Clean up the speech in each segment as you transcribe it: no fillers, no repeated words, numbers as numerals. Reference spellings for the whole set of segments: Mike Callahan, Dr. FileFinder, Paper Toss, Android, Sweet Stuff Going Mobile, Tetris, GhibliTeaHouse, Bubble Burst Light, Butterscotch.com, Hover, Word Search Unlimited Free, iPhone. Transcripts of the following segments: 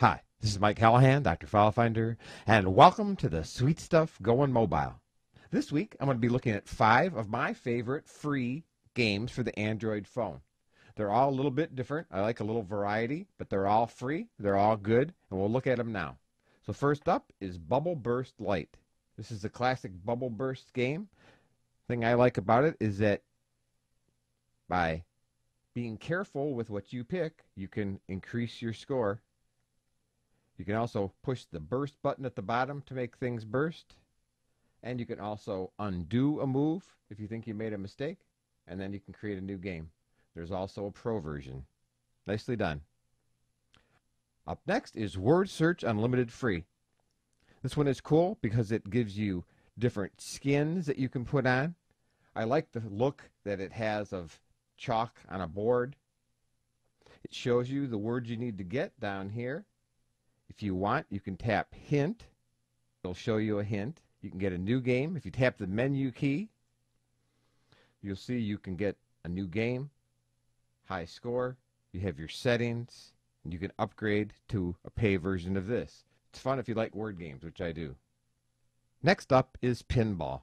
Hi, this is Mike Callahan, Dr. FileFinder, and welcome to the Sweet Stuff Going Mobile. This week, I'm going to be looking at 5 of my favorite free games for the Android phone. They're all a little bit different. I like a little variety, but they're all free, they're all good, and we'll look at them now. So first up is Bubble Burst Light. This is the classic Bubble Burst game. The thing I like about it is that by being careful with what you pick, you can increase your score. You can also push the burst button at the bottom to make things burst. And you can also undo a move if you think you made a mistake. And then you can create a new game. There's also a pro version. Nicely done. Up next is Word Search Unlimited Free. This one is cool because it gives you different skins that you can put on. I like the look that it has of chalk on a board. It shows you the words you need to get down here. If you want, you can tap hint. It'll show you a hint. You can get a new game. If you tap the menu key, you'll see you can get a new game, high score. You have your settings, and you can upgrade to a pay version of this. It's fun if you like word games, which I do. Next up is Pinball.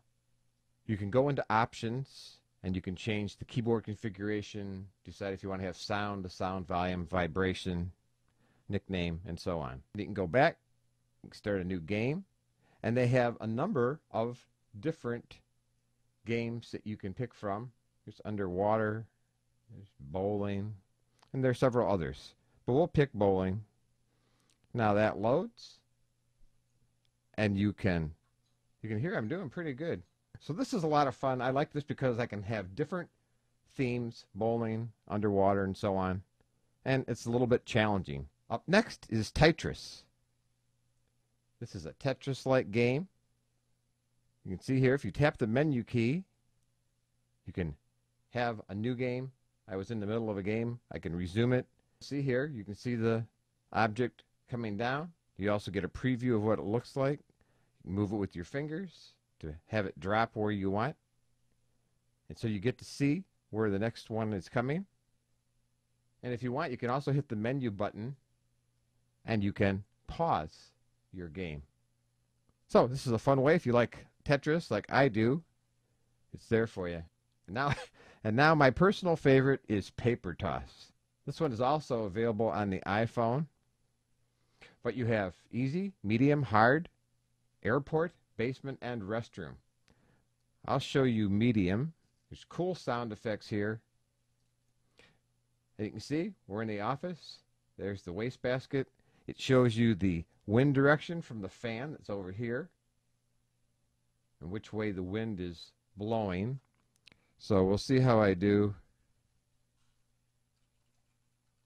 You can go into options, and you can change the keyboard configuration, decide if you want to have sound, the sound volume, vibration, nickname, and so on. You can go back, you can start a new game, and they have a number of different games that you can pick from. There's underwater, there's bowling, and there are several others. But we'll pick bowling. Now that loads, and you can hear I'm doing pretty good. So this is a lot of fun. I like this because I can have different themes, bowling, underwater, and so on. And it's a little bit challenging. Up next is Tetris. This is a Tetris-like game. You can see here, if you tap the menu key, you can have a new game. I was in the middle of a game. I can resume it. See here, you can see the object coming down. You also get a preview of what it looks like. You can move it with your fingers to have it drop where you want. And so you get to see where the next one is coming. And if you want, you can also hit the menu button, and you can pause your game. So this is a fun way if you like Tetris like I do. It's there for you. And now my personal favorite is Paper Toss. This one is also available on the iPhone. But you have easy, medium, hard, airport, basement, and restroom. I'll show you medium. There's cool sound effects here. And you can see we're in the office. There's the wastebasket. It shows you the wind direction from the fan that's over here and which way the wind is blowing. So we'll see how I do.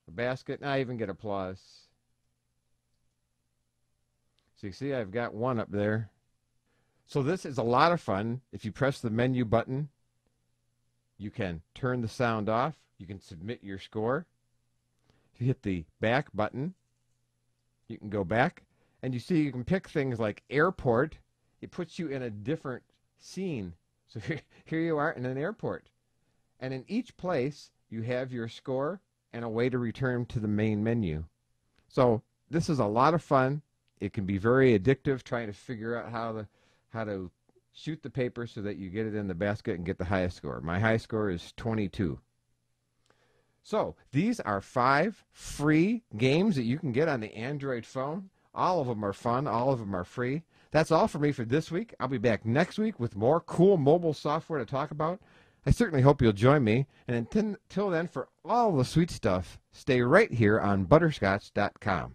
A basket, and I even get applause. So you see I've got one up there. So this is a lot of fun. If you press the menu button, you can turn the sound off. You can submit your score. If you hit the back button, you can go back. And you see you can pick things like airport. It puts you in a different scene. So here you are in an airport. And in each place, you have your score and a way to return to the main menu. So this is a lot of fun. It can be very addictive trying to figure out how to shoot the paper so that you get it in the basket and get the highest score. My high score is 22. So these are 5 free games that you can get on the Android phone. All of them are fun. All of them are free. That's all for me for this week. I'll be back next week with more cool mobile software to talk about. I certainly hope you'll join me. And until then, for all the sweet stuff, stay right here on Butterscotch.com.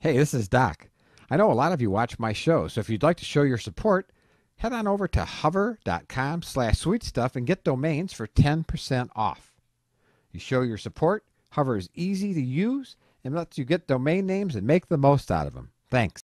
Hey, this is Doc. I know a lot of you watch my show, so if you'd like to show your support, head on over to hover.com/sweetstuff and get domains for 10% off. You show your support, Hover is easy to use, and lets you get domain names and make the most out of them. Thanks.